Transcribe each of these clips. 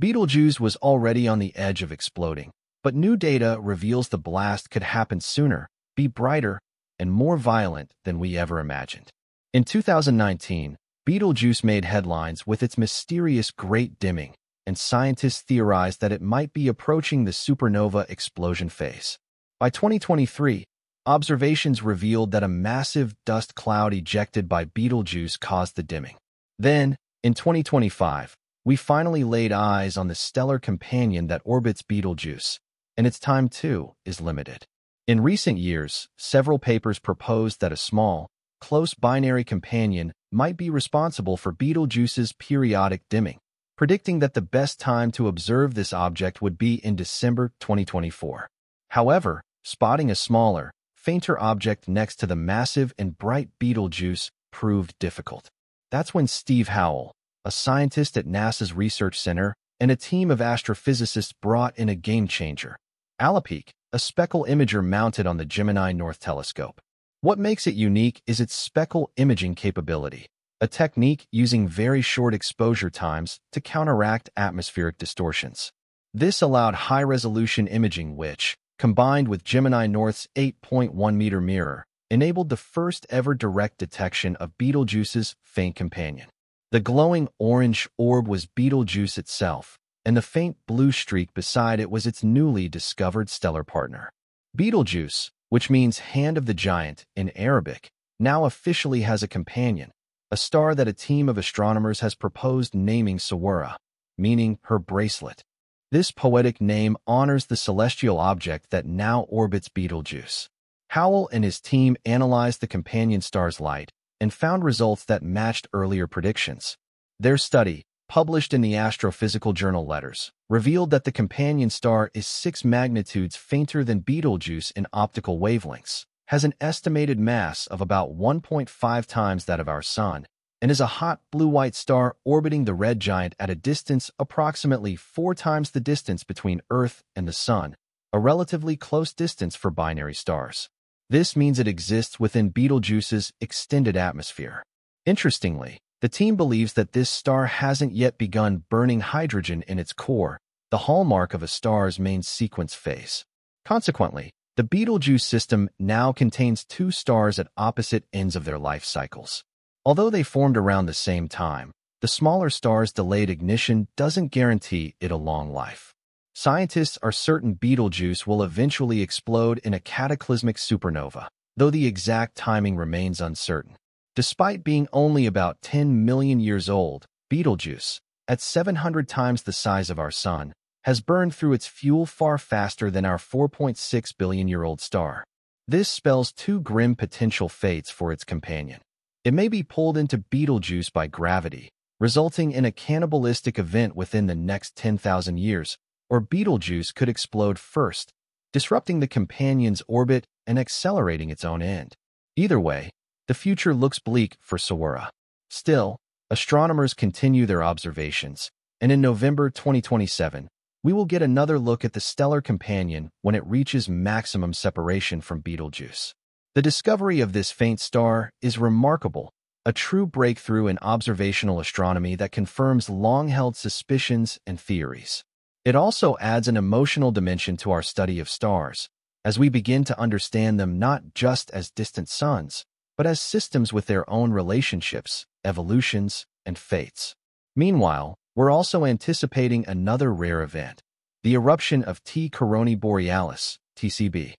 Betelgeuse was already on the edge of exploding, but new data reveals the blast could happen sooner, be brighter, and more violent than we ever imagined. In 2019, Betelgeuse made headlines with its mysterious great dimming, and scientists theorized that it might be approaching the supernova explosion phase. By 2023, observations revealed that a massive dust cloud ejected by Betelgeuse caused the dimming. Then, in 2025, we finally laid eyes on the stellar companion that orbits Betelgeuse, and its time, too, is limited. In recent years, several papers proposed that a small, close binary companion might be responsible for Betelgeuse's periodic dimming, predicting that the best time to observe this object would be in December 2024. However, spotting a smaller, fainter object next to the massive and bright Betelgeuse proved difficult. That's when Steve Howell, a scientist at NASA's Research Center, and a team of astrophysicists brought in a game-changer, Alopeke, a speckle imager mounted on the Gemini North telescope. What makes it unique is its speckle imaging capability, a technique using very short exposure times to counteract atmospheric distortions. This allowed high-resolution imaging which, combined with Gemini North's 8.1-meter mirror, enabled the first-ever direct detection of Betelgeuse's faint companion. The glowing orange orb was Betelgeuse itself, and the faint blue streak beside it was its newly discovered stellar partner. Betelgeuse, which means Hand of the Giant in Arabic, now officially has a companion, a star that a team of astronomers has proposed naming Sawura, meaning her bracelet. This poetic name honors the celestial object that now orbits Betelgeuse. Howell and his team analyzed the companion star's light, and found results that matched earlier predictions. Their study, published in the Astrophysical Journal Letters, revealed that the companion star is 6 magnitudes fainter than Betelgeuse in optical wavelengths, has an estimated mass of about 1.5 times that of our Sun, and is a hot blue-white star orbiting the red giant at a distance approximately 4 times the distance between Earth and the Sun, a relatively close distance for binary stars. This means it exists within Betelgeuse's extended atmosphere. Interestingly, the team believes that this star hasn't yet begun burning hydrogen in its core, the hallmark of a star's main sequence phase. Consequently, the Betelgeuse system now contains 2 stars at opposite ends of their life cycles. Although they formed around the same time, the smaller star's delayed ignition doesn't guarantee it a long life. Scientists are certain Betelgeuse will eventually explode in a cataclysmic supernova, though the exact timing remains uncertain. Despite being only about 10 million years old, Betelgeuse, at 700 times the size of our Sun, has burned through its fuel far faster than our 4.6 billion-year-old star. This spells 2 grim potential fates for its companion. It may be pulled into Betelgeuse by gravity, resulting in a cannibalistic event within the next 10,000 years, or Betelgeuse could explode first, disrupting the companion's orbit and accelerating its own end. Either way, the future looks bleak for Sawura. Still, astronomers continue their observations, and in November 2027, we will get another look at the stellar companion when it reaches maximum separation from Betelgeuse. The discovery of this faint star is remarkable, a true breakthrough in observational astronomy that confirms long-held suspicions and theories. It also adds an emotional dimension to our study of stars, as we begin to understand them not just as distant suns, but as systems with their own relationships, evolutions, and fates. Meanwhile, we're also anticipating another rare event, the eruption of T Coronae Borealis, TCB.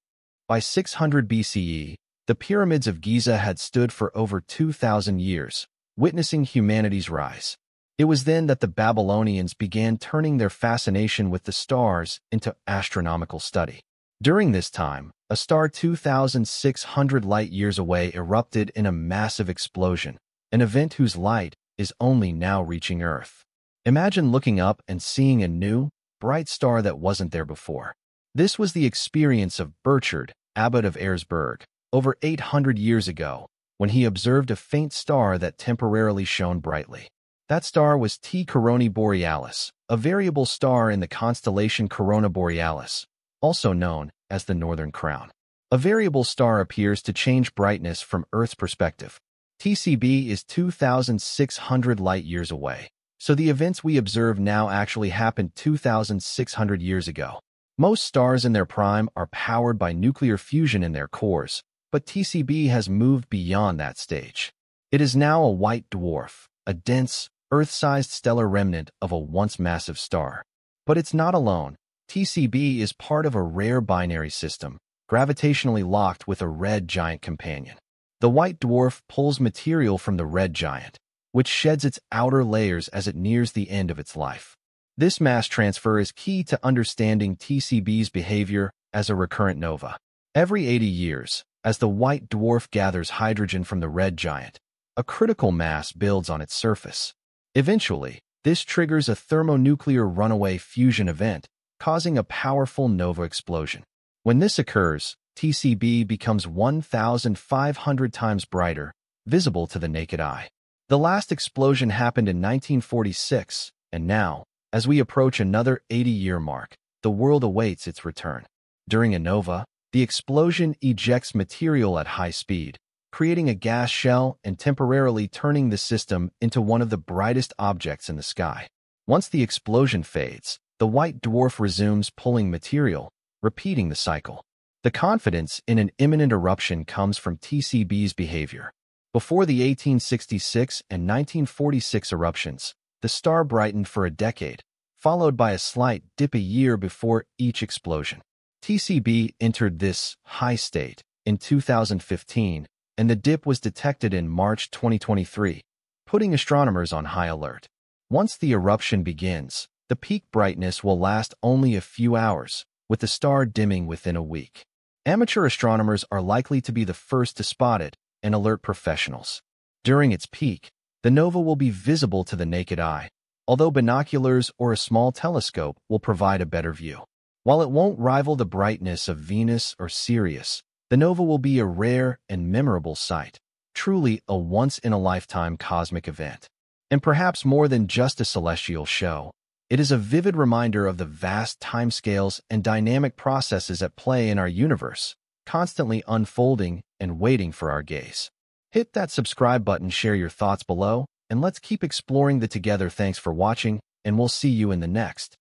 By 600 BCE, the pyramids of Giza had stood for over 2,000 years, witnessing humanity's rise. It was then that the Babylonians began turning their fascination with the stars into astronomical study. During this time, a star 2,600 light-years away erupted in a massive explosion, an event whose light is only now reaching Earth. Imagine looking up and seeing a new, bright star that wasn't there before. This was the experience of Burchard, abbot of Ersberg, over 800 years ago, when he observed a faint star that temporarily shone brightly. That star was T Coronae Borealis, a variable star in the constellation Corona Borealis, also known as the Northern Crown. A variable star appears to change brightness from Earth's perspective. TCB is 2,600 light-years away, So the events we observe now actually happened 2,600 years ago. Most stars in their prime are powered by nuclear fusion in their cores, but TCB has moved beyond that stage. It is now a white dwarf, a dense, Earth-sized stellar remnant of a once massive star. But it's not alone. TCB is part of a rare binary system, gravitationally locked with a red giant companion. The white dwarf pulls material from the red giant, which sheds its outer layers as it nears the end of its life. This mass transfer is key to understanding TCB's behavior as a recurrent nova. Every 80 years, as the white dwarf gathers hydrogen from the red giant, a critical mass builds on its surface. Eventually, this triggers a thermonuclear runaway fusion event, causing a powerful nova explosion. When this occurs, TCB becomes 1,500 times brighter, visible to the naked eye. The last explosion happened in 1946, and now, as we approach another 80-year mark, the world awaits its return. During a nova, the explosion ejects material at high speed, creating a gas shell and temporarily turning the system into one of the brightest objects in the sky. Once the explosion fades, the white dwarf resumes pulling material, repeating the cycle. The confidence in an imminent eruption comes from TCB's behavior. Before the 1866 and 1946 eruptions, the star brightened for a decade, followed by a slight dip a year before each explosion. TCB entered this high state in 2015, and the dip was detected in March 2023, putting astronomers on high alert. Once the eruption begins, the peak brightness will last only a few hours, with the star dimming within a week. Amateur astronomers are likely to be the first to spot it and alert professionals. During its peak, the nova will be visible to the naked eye, although binoculars or a small telescope will provide a better view. While it won't rival the brightness of Venus or Sirius, the nova will be a rare and memorable sight, truly a once-in-a-lifetime cosmic event. And perhaps more than just a celestial show, it is a vivid reminder of the vast timescales and dynamic processes at play in our universe, constantly unfolding and waiting for our gaze. Hit that subscribe button, share your thoughts below, and let's keep exploring the together. Thanks for watching, and we'll see you in the next.